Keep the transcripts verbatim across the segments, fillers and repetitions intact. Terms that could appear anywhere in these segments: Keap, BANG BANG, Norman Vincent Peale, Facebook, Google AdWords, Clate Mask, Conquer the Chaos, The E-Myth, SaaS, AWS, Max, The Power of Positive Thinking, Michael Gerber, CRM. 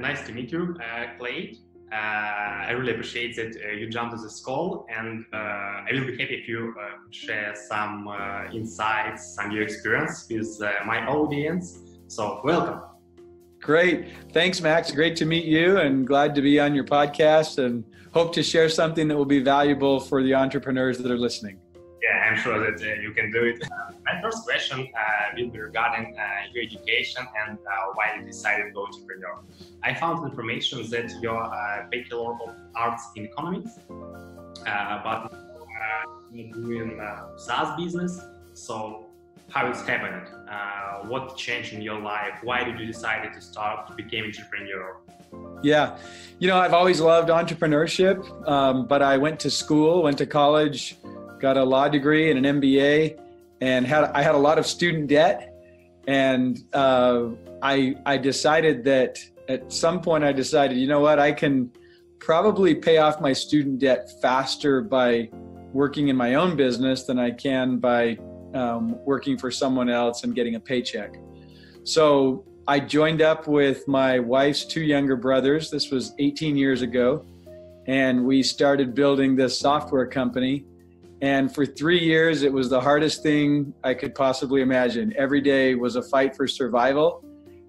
Nice to meet you, uh, Clate. Uh, I really appreciate that uh, you jumped on this call, and uh, I will be happy if you uh, share some uh, insights, some your experience with uh, my audience. So welcome. Great. Thanks, Max. Great to meet you and glad to be on your podcast, and hope to share something that will be valuable for the entrepreneurs that are listening. Yeah, I'm sure that uh, you can do it. Uh, my first question uh, will be regarding uh, your education and uh, why you decided to go entrepreneur. I found information that you're a Bachelor of Arts in Economics, uh, but uh, you're doing uh, SaaS business. So how it's happening? Uh, what changed in your life? Why did you decide to start to become entrepreneur? Yeah, you know, I've always loved entrepreneurship, um, but I went to school, went to college, got a law degree and an M B A, and had I had a lot of student debt, and uh, I I decided that at some point I decided, you know what, I can probably pay off my student debt faster by working in my own business than I can by um, working for someone else and getting a paycheck. So I joined up with my wife's two younger brothers. This was eighteen years ago, and we started building this software company. And for three years, it was the hardest thing I could possibly imagine. Every day was a fight for survival,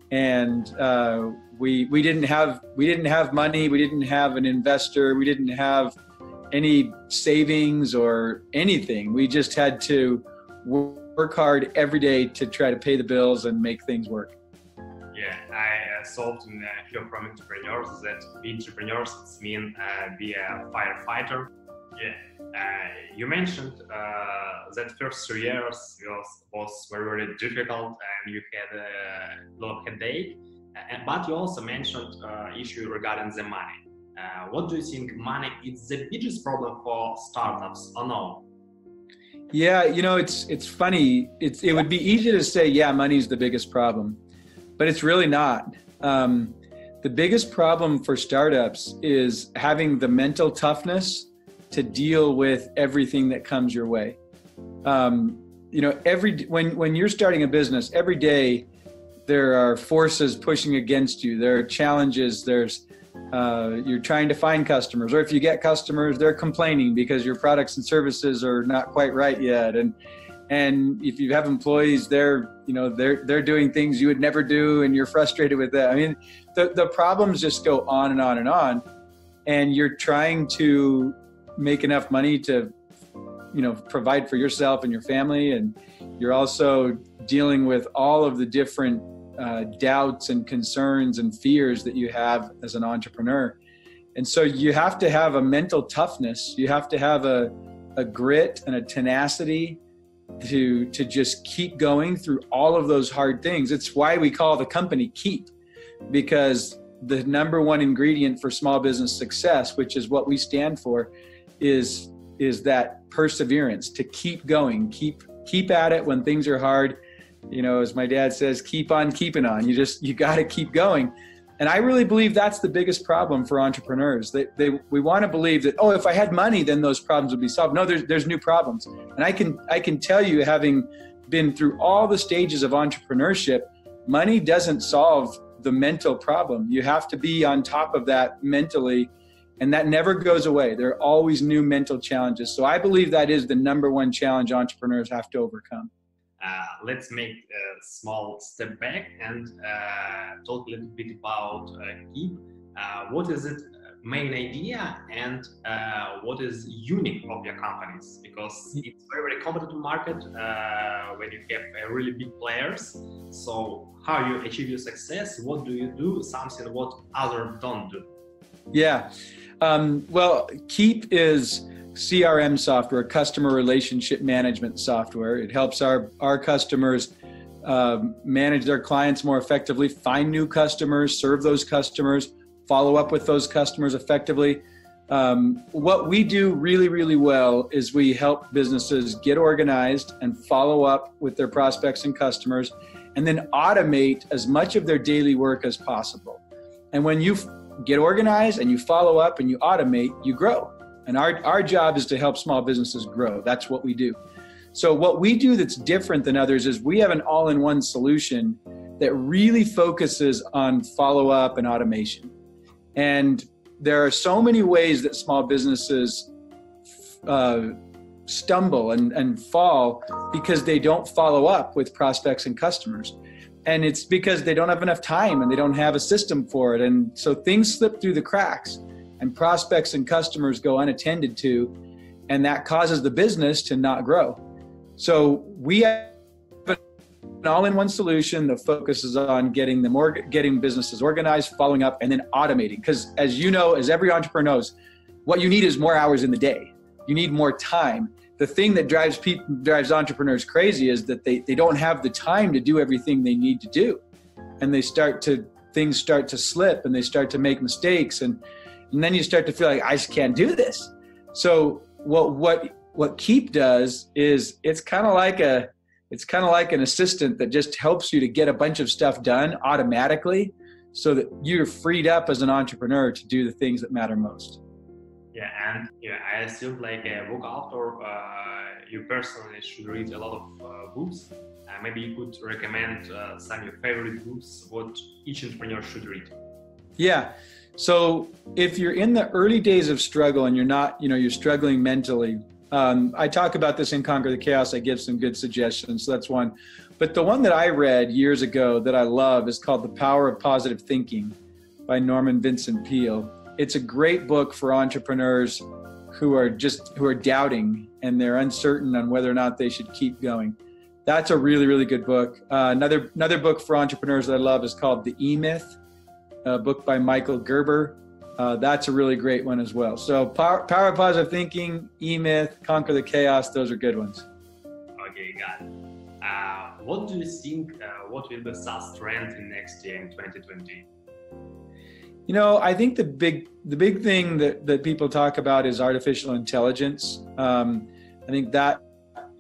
and uh, we we didn't have we didn't have money, we didn't have an investor, we didn't have any savings or anything. We just had to work hard every day to try to pay the bills and make things work. Yeah, I uh, so often uh, hear from entrepreneurs that being entrepreneurs means uh, be a firefighter. Yeah, uh, you mentioned uh, that first three years was, was very, very difficult, and you had a lot of headache, uh, but you also mentioned uh, issue regarding the money. Uh, what do you think, money is the biggest problem for startups or no? Yeah, you know, it's it's funny. It's, it would be easy to say, yeah, money is the biggest problem, but it's really not. Um, the biggest problem for startups is having the mental toughness to deal with everything that comes your way. Um, you know, every when, when you're starting a business, every day there are forces pushing against you. There are challenges. There's, uh, you're trying to find customers, or if you get customers, they're complaining because your products and services are not quite right yet. And and if you have employees, they're, you know, they're, they're doing things you would never do, and you're frustrated with that. I mean, the, the problems just go on and on and on. And you're trying to make enough money to, you know, provide for yourself and your family, and you're also dealing with all of the different uh, doubts and concerns and fears that you have as an entrepreneur. And so you have to have a mental toughness. You have to have a, a grit and a tenacity to to just keep going through all of those hard things. It's why we call the company Keap, because the number one ingredient for small business success, which is what we stand for, is is that perseverance to keep going, keep keep at it when things are hard. You know, as my dad says, keep on keeping on. You just, you got to keep going. And I really believe that's the biggest problem for entrepreneurs. They, they we want to believe that, oh, if I had money, then those problems would be solved. No, there's there's new problems. And I can I can tell you, having been through all the stages of entrepreneurship, money doesn't solve the mental problem. You have to be on top of that mentally. And that never goes away. There are always new mental challenges. So I believe that is the number one challenge entrepreneurs have to overcome. Uh, let's make a small step back and uh, talk a little bit about uh, Keap. Uh, what is its main idea, and uh, what is unique of your companies? Because it's very, very competitive market uh, when you have really big players. So how you achieve your success? What do you do? Something what others don't do? Yeah. Um, well, Keap is C R M software, customer relationship management software. It helps our, our customers uh, manage their clients more effectively, find new customers, serve those customers, follow up with those customers effectively. Um, what we do really, really well is we help businesses get organized and follow up with their prospects and customers, and then automate as much of their daily work as possible. And when you get organized and you follow up and you automate, you grow. And our, our job is to help small businesses grow. That's what we do. So what we do that's different than others is we have an all-in-one solution that really focuses on follow-up and automation. And there are so many ways that small businesses uh, stumble and, and fall because they don't follow up with prospects and customers. And it's because they don't have enough time and they don't have a system for it. And so things slip through the cracks and prospects and customers go unattended to, and that causes the business to not grow. So we have an all-in-one solution that focuses on getting the more getting businesses organized, following up, and then automating. Because as you know, as every entrepreneur knows, what you need is more hours in the day. You need more time. The thing that drives people, drives entrepreneurs crazy is that they, they don't have the time to do everything they need to do. And they start to, things start to slip and they start to make mistakes. And, and then you start to feel like, I just can't do this. So what, what, what Keap does is it's kind of like a, It's kind of like an assistant that just helps you to get a bunch of stuff done automatically so that you're freed up as an entrepreneur to do the things that matter most. Yeah, and yeah, I assume like a book author, uh, you personally should read a lot of uh, books. Uh, maybe you could recommend uh, some of your favorite books, what each entrepreneur should read. Yeah, so if you're in the early days of struggle and you're not, you know, you're struggling mentally, Um, I talk about this in Conquer the Chaos. I give some good suggestions, so that's one. But the one that I read years ago that I love is called The Power of Positive Thinking by Norman Vincent Peale. It's a great book for entrepreneurs who are just, who are doubting and they're uncertain on whether or not they should keep going. That's a really, really good book. Uh, another, another book for entrepreneurs that I love is called The E-Myth, a book by Michael Gerber. Uh, that's a really great one as well. So Power, Power of Positive Thinking, E-Myth, Conquer the Chaos, those are good ones. Okay, got it. Uh, what do you think, uh, what will be SaaS trend in next year in twenty twenty? You know, I think the big the big thing that, that people talk about is artificial intelligence. Um, I think that,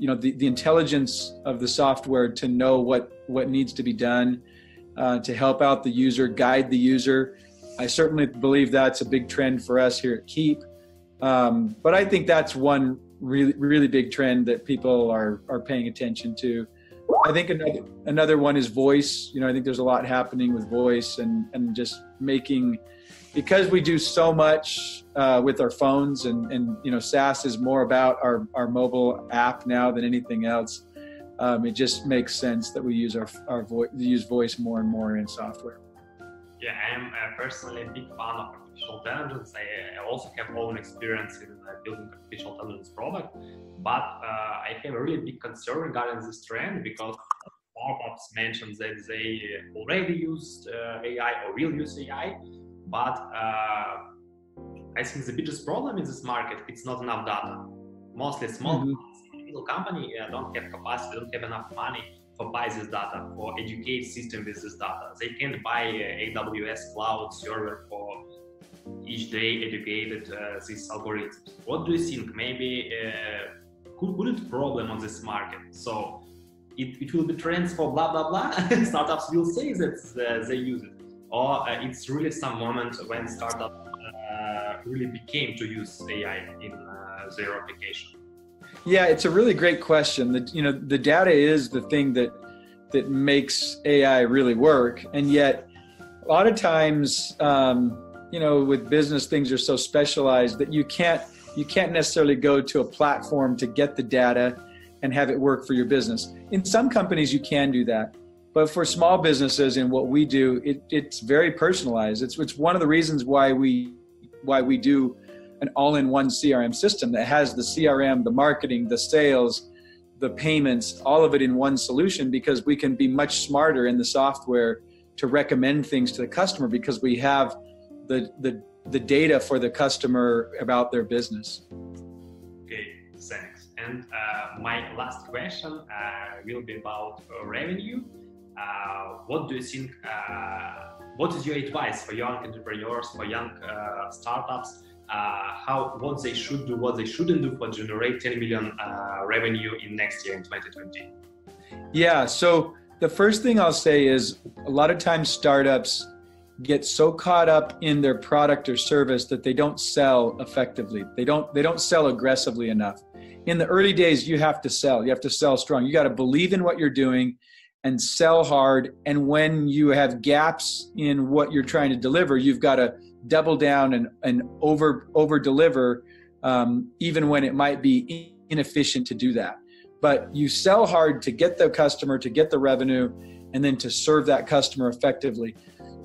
you know, the, the intelligence of the software to know what, what needs to be done, uh, to help out the user, guide the user. I certainly believe that's a big trend for us here at Keap. Um, but I think that's one really, really big trend that people are, are paying attention to. I think another, another one is voice. You know, I think there's a lot happening with voice and, and just making, because we do so much uh, with our phones and, and, you know, SaaS is more about our, our mobile app now than anything else. Um, it just makes sense that we use our, our vo- use voice more and more in software. Yeah, I'm uh, personally a big fan of artificial intelligence. I, I also have own experience in uh, building artificial intelligence product, but uh, I have a really big concern regarding this trend because startups mentioned that they already used uh, A I or will use A I, but uh, I think the biggest problem in this market, it's not enough data. Mostly small mm-hmm. little company uh, don't have capacity, don't have enough money for buy this data, for educate system with this data. They can buy uh, A W S cloud server for each day educated uh, these algorithms. What do you think? Maybe uh, could could it problem on this market? So it, it will be trends for blah blah blah. Startups will say that uh, they use it, or uh, it's really some moment when startups uh, really became to use A I in uh, their application. Yeah, it's a really great question. The, you know, the data is the thing that that makes A I really work, and yet a lot of times, um, you know, with business things are so specialized that you can't you can't necessarily go to a platform to get the data and have it work for your business. In some companies, you can do that, but for small businesses and what we do, it, it's very personalized. It's it's one of the reasons why we why we do. An all-in-one C R M system that has the C R M, the marketing, the sales, the payments, all of it in one solution, because we can be much smarter in the software to recommend things to the customer because we have the the, the data for the customer about their business. Okay, thanks. And uh, my last question uh, will be about uh, revenue. Uh, what do you think, uh, what is your advice for young entrepreneurs, for young uh, startups? Uh, how what they should do, what they shouldn't do for generate ten million uh, revenue in next year in twenty twenty? Yeah, so the first thing I'll say is a lot of times startups get so caught up in their product or service that they don't sell effectively. They don't they don't sell aggressively enough. In the early days, you have to sell. You have to sell strong. You got to believe in what you're doing and sell hard. And when you have gaps in what you're trying to deliver, you've got to double down and, and over, over deliver, um, even when it might be inefficient to do that. But you sell hard to get the customer, to get the revenue, and then to serve that customer effectively.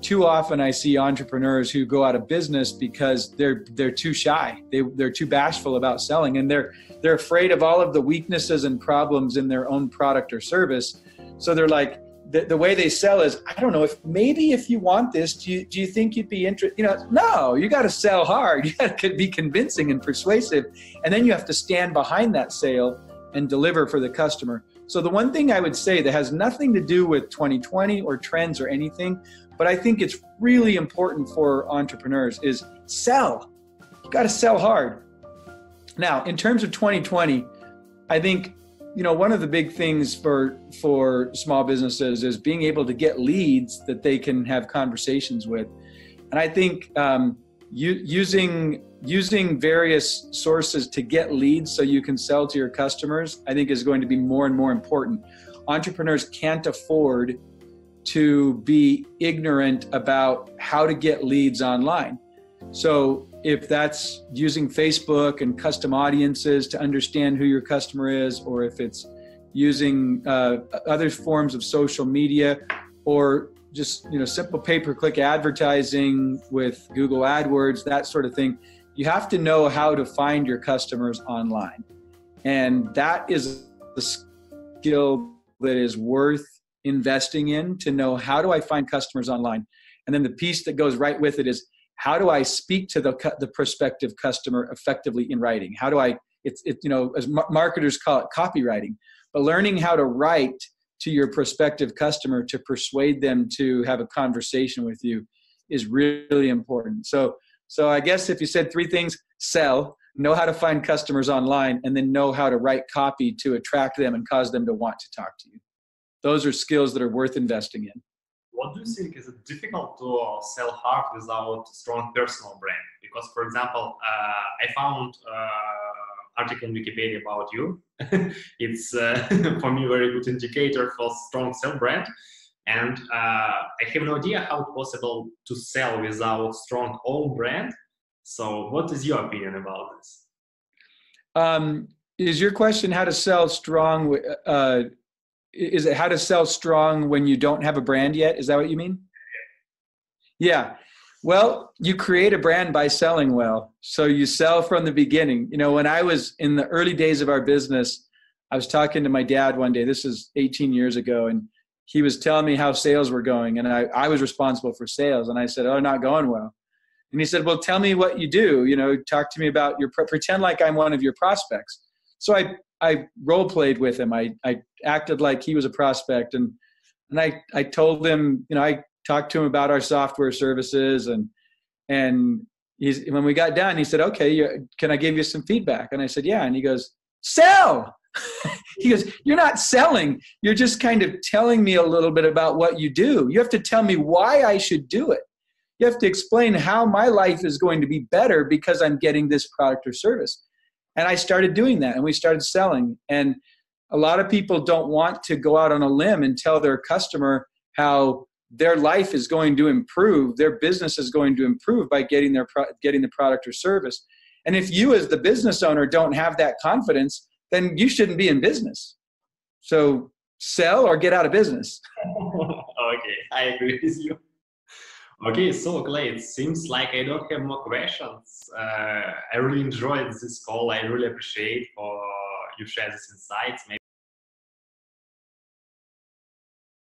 Too often I see entrepreneurs who go out of business because they're they're too shy. They they're too bashful about selling, and they're they're afraid of all of the weaknesses and problems in their own product or service. So they're like, the, the way they sell is, I don't know, if maybe if you want this, do you, do you think you'd be interested? You know, no, you got to sell hard. You got to be convincing and persuasive, and then you have to stand behind that sale and deliver for the customer. So the one thing I would say that has nothing to do with twenty twenty or trends or anything, but I think it's really important for entrepreneurs, is sell. You got to sell hard. Now, in terms of twenty twenty, I think, you know, one of the big things for, for small businesses is being able to get leads that they can have conversations with. And I think um, you, using Using various sources to get leads so you can sell to your customers, I think, is going to be more and more important. Entrepreneurs can't afford to be ignorant about how to get leads online. So if that's using Facebook and custom audiences to understand who your customer is, or if it's using uh, other forms of social media, or just, you know, simple pay-per-click advertising with Google AdWords, that sort of thing. You have to know how to find your customers online. And that is the skill that is worth investing in, to know, how do I find customers online? And then the piece that goes right with it is, how do I speak to the, the prospective customer effectively in writing? How do I, it's, it, you know, as marketers call it copywriting, but learning how to write to your prospective customer to persuade them to have a conversation with you is really important. So, so I guess if you said three things, sell, know how to find customers online, and then know how to write copy to attract them and cause them to want to talk to you. Those are skills that are worth investing in. What do you think is it difficult to sell hard without strong personal brand? Because, for example, uh, I found uh, article in Wikipedia about you. It's uh, for me very good indicator for strong sell brand, and uh, I have no idea how possible to sell without strong own brand. So what is your opinion about this? Um, is your question how to sell strong? Uh, is it how to sell strong when you don't have a brand yet? Is that what you mean? Yeah. Well, you create a brand by selling well. So you sell from the beginning. You know, when I was in the early days of our business, I was talking to my dad one day, this is eighteen years ago, and he was telling me how sales were going. And I, I was responsible for sales. And I said, oh, not going well. And he said, well, tell me what you do. You know, talk to me about your, pretend like I'm one of your prospects. So I, I role played with him. I, I acted like he was a prospect. And, and I, I told him, you know, I talked to him about our software services, and and he's, when we got done, he said, okay, you, can I give you some feedback? And I said, yeah. And he goes, sell. He goes, you're not selling. You're just kind of telling me a little bit about what you do. You have to tell me why I should do it. You have to explain how my life is going to be better because I'm getting this product or service. And I started doing that, and we started selling. And a lot of people don't want to go out on a limb and tell their customer how their life is going to improve, their business is going to improve by getting their pro getting the product or service. And if you as the business owner don't have that confidence, then you shouldn't be in business. So sell or get out of business. Okay, I agree with you. Okay, so Clate, it seems like I don't have more questions. Uh, I really enjoyed this call. I really appreciate for you share this insights. Maybe